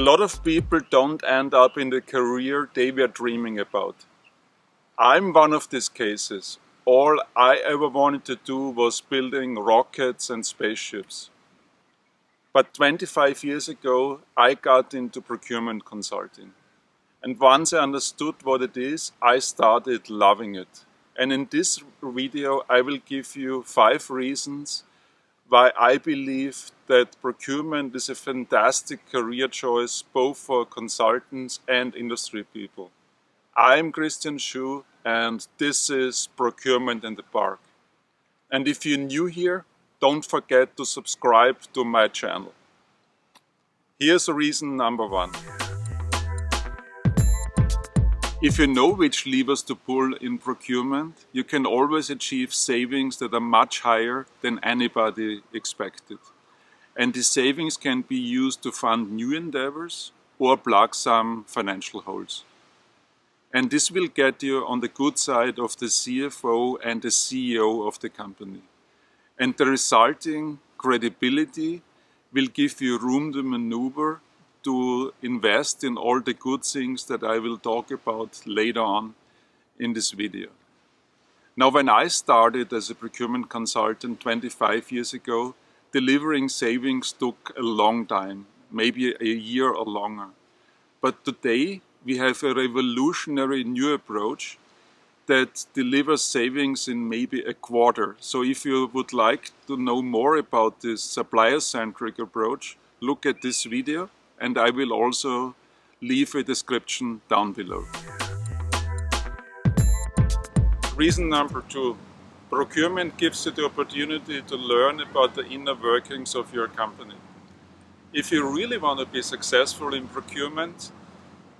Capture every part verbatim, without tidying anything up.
A lot of people don't end up in the career they were dreaming about. I'm one of these cases. All I ever wanted to do was building rockets and spaceships. But twenty-five years ago, I got into procurement consulting. And once I understood what it is, I started loving it. And in this video, I will give you five reasons why I believe that procurement is a fantastic career choice both for consultants and industry people. I'm Christian Schuh, and this is Procurement in the Park. And if you're new here, don't forget to subscribe to my channel. Here's reason number one. If you know which levers to pull in procurement, you can always achieve savings that are much higher than anybody expected. And the savings can be used to fund new endeavors or plug some financial holes. And this will get you on the good side of the C F O and the C E O of the company. And the resulting credibility will give you room to maneuver to invest in all the good things that I will talk about later on in this video. Now, when I started as a procurement consultant twenty-five years ago, delivering savings took a long time, maybe a year or longer. But today, we have a revolutionary new approach that delivers savings in maybe a quarter. So if you would like to know more about this supplier-centric approach, look at this video, and I will also leave a description down below. Reason number two. Procurement gives you the opportunity to learn about the inner workings of your company. If you really want to be successful in procurement,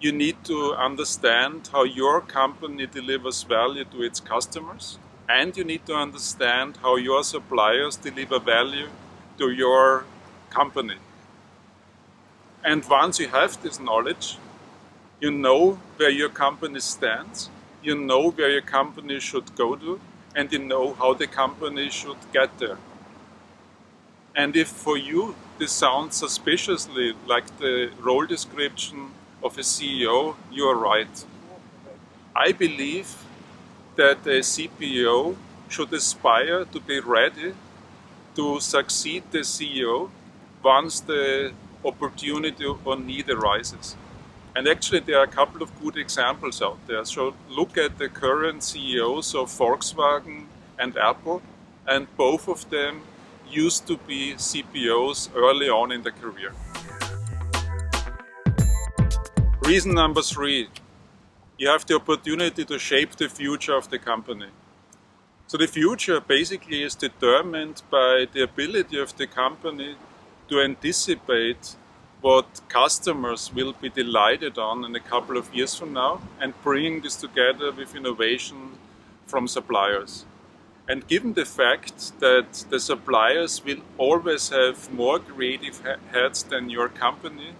you need to understand how your company delivers value to its customers, and you need to understand how your suppliers deliver value to your company. And once you have this knowledge, you know where your company stands, you know where your company should go to, and you know how the company should get there. And if for you this sounds suspiciously like the role description of a C E O, you are right. I believe that a C P O should aspire to be ready to succeed the C E O once the opportunity or need arises. And actually there are a couple of good examples out there. So look at the current C E Os of Volkswagen and Apple, and both of them used to be C P Os early on in their career. Reason number three, you have the opportunity to shape the future of the company. So the future basically is determined by the ability of the company to anticipate what customers will be delighted on in a couple of years from now, and bringing this together with innovation from suppliers. And given the fact that the suppliers will always have more creative heads than your company,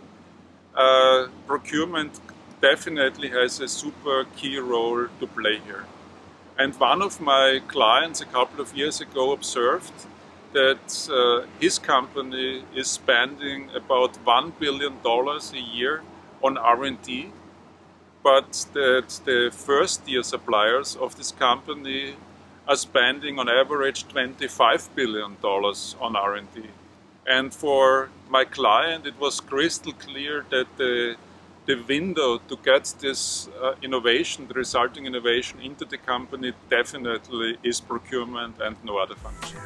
Uh, procurement definitely has a super key role to play here. And one of my clients a couple of years ago observed that uh, his company is spending about one billion dollars a year on R and D, but that the first year suppliers of this company are spending on average twenty-five billion dollars on R and D. And for my client, it was crystal clear that the, the window to get this uh, innovation, the resulting innovation into the company, definitely is procurement and no other function.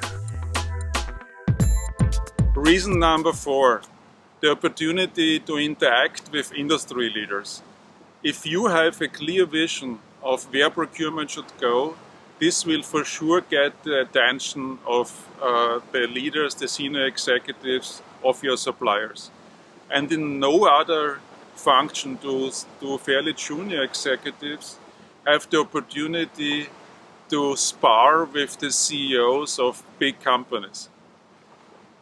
Reason number four, the opportunity to interact with industry leaders. If you have a clear vision of where procurement should go, this will for sure get the attention of uh, the leaders, the senior executives of your suppliers. And in no other function do, do fairly junior executives have the opportunity to spar with the C E Os of big companies.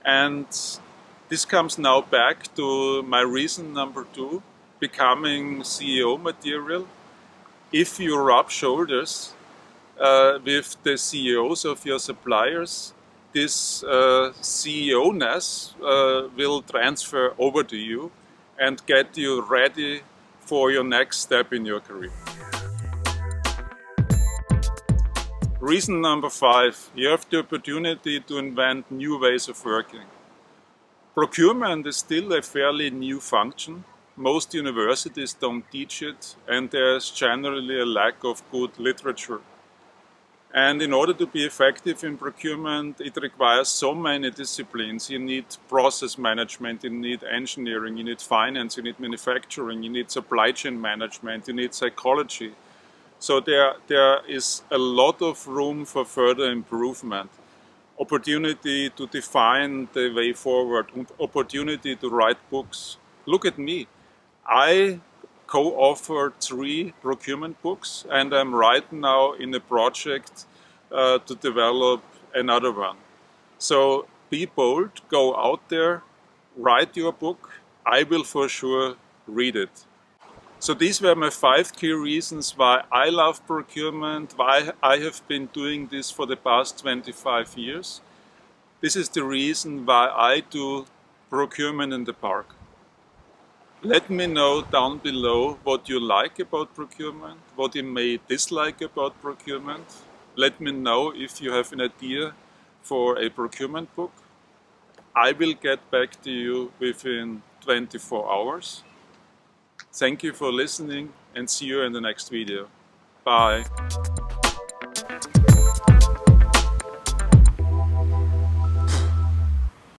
And this comes now back to my reason number two, becoming C E O material. If you rub shoulders Uh, with the C E Os of your suppliers, this uh, C E O-ness uh, will transfer over to you, and get you ready for your next step in your career. Reason number five, you have the opportunity to invent new ways of working. Procurement is still a fairly new function. Most universities don't teach it, and there's generally a lack of good literature. And in order to be effective in procurement, it requires so many disciplines. You need process management, you need engineering, you need finance, you need manufacturing, you need supply chain management, you need psychology. So there, there is a lot of room for further improvement. Opportunity to define the way forward, opportunity to write books. Look at me. I co-authored three procurement books, and I'm right now in a project uh, to develop another one. So be bold, go out there, write your book. I will for sure read it. So these were my five key reasons why I love procurement, why I have been doing this for the past twenty-five years. This is the reason why I do Procurement in the Park. Let me know down below what you like about procurement, what you may dislike about procurement. Let me know if you have an idea for a procurement book. I will get back to you within twenty-four hours. Thank you for listening, and see you in the next video. Bye.